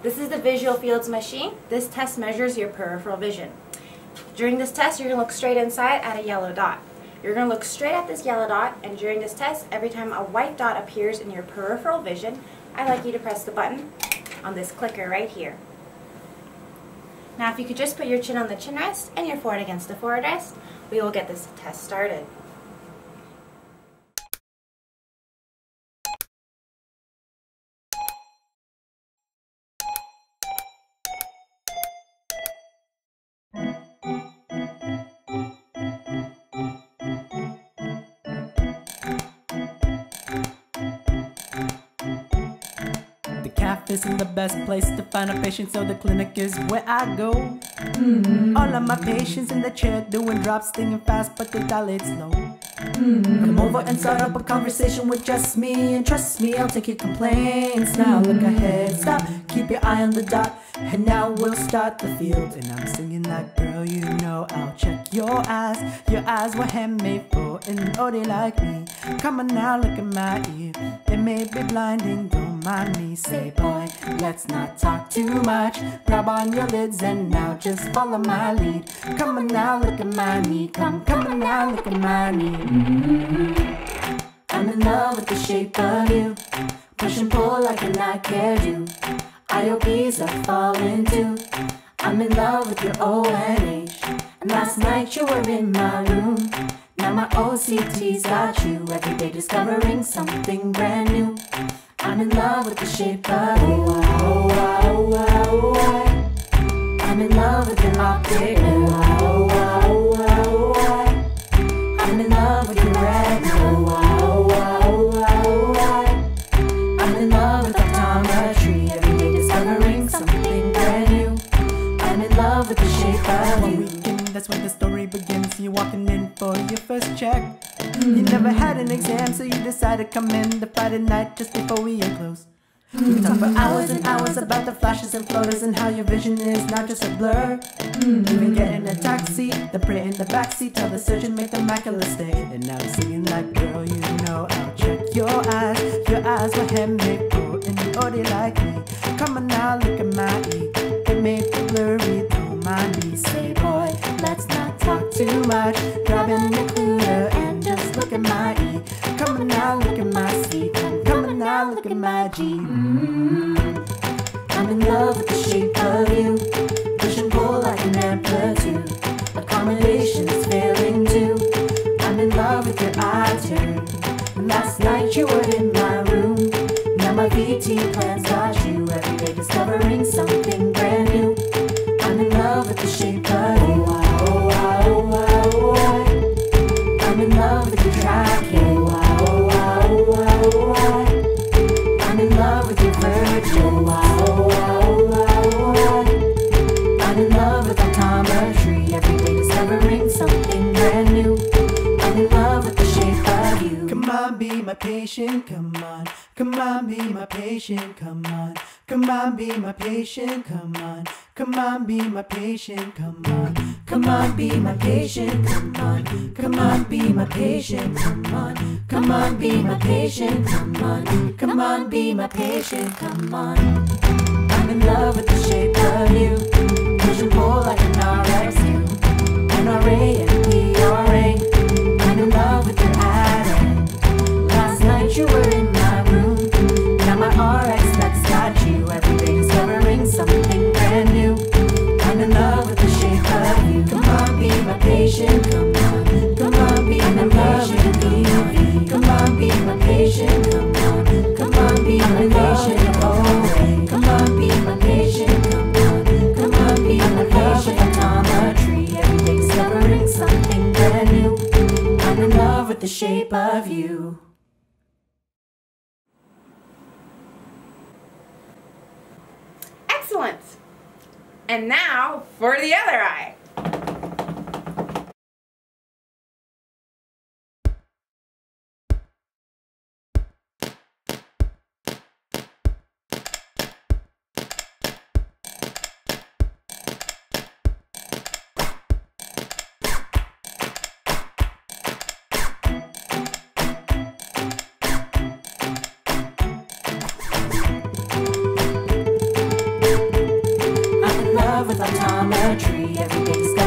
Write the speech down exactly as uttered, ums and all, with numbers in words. This is the visual fields machine. This test measures your peripheral vision. During this test, you're going to look straight inside at a yellow dot. You're going to look straight at this yellow dot, and during this test, every time a white dot appears in your peripheral vision, I'd like you to press the button on this clicker right here. Now if you could just put your chin on the chin rest and your forehead against the forehead rest, we will get this test started. Calf isn't the best place to find a patient, so the clinic is where I go. Mm-hmm. All of my patients in the chair doing drops, stinging fast, but they dilate slow. Mm-hmm. Come over and start up a conversation with just me, and trust me, I'll take your complaints. Mm-hmm. Now look ahead, stop, keep your eye on the dot, and now we'll start the field. And I'm singing like, girl, you know I'll check your eyes. Your eyes were handmade for an oldie like me. Come on now, look at my ear, it may be blinding, don't mind me. Say, boy, let's not talk too much, grab on your lids and now just follow my lead. Come on now, look at my knee, come, come on now, look at my knee. Mm-hmm. I'm in love with the shape of you, push and pull like an I care do. I O Ps I fall into, I'm in love with your O N H. And last night you were in my room, now my O C T's got you. Every day discovering something brand new, I'm in love with the shape of you. Oh, oh, oh, oh, oh, oh. I'm in love with your optic blue. Oh, oh, oh, oh, oh. I'm in love with your red blue. Oh, oh, oh, oh, oh, oh. I'm in love with optometry. Every day discovering something brand new, I'm in love with the shape of you. That's when the story begins, you're walking in for your first check. Mm-hmm. You never had an exam, so you decided to come in the Friday night just before we close. Mm-hmm. We talk for hours and hours about the flashes and floaters and how your vision is not just a blur. Mm-hmm. Even get in a taxi, the prayer in the backseat, tell the surgeon make the macula stay. And now I'm singing like, girl, you know I'll check your eyes. Your eyes were handmade for an oldie like me. Come on now, look at my E, it may be blurry through my knees. Say, boy, let's not talk too much, grab an occluder and just look at my E. Come on now, look at my C, come on now, look at my G. Mm-hmm. I'm in love with the shape of you, push and pull like an amplitude, accommodations failing too, I'm in love with your eye too. Last night you were in my room, now my V T plans got you. Every day discovering something brand new, I'm in love with the shape of you. My patient, come on, come on, be my patient, come on, come on, be my patient, come on, come on, be my patient, come on, come on, be my patient, come on, come on, be my patient, come on, come on, be my patient, come on, come on, be my patient, come on. I'm in love with the shape of you, push and pull like an R X U, N R A and P R A, I'm in love with your eye. You were in my room, now my R X that's got you. Every day discovering something brand new, I'm in love with the shape of you. Come on, be my patient, come on, come on, be my patient, come on, come on, be my patient, come on, come on, be my patient, oh, come on, be my patient, come on, come on, be my patient. Optometry, every day discovering something brand new, I'm in love with the shape of you. Excellent. And now for the other eye. with a geometry. Everything's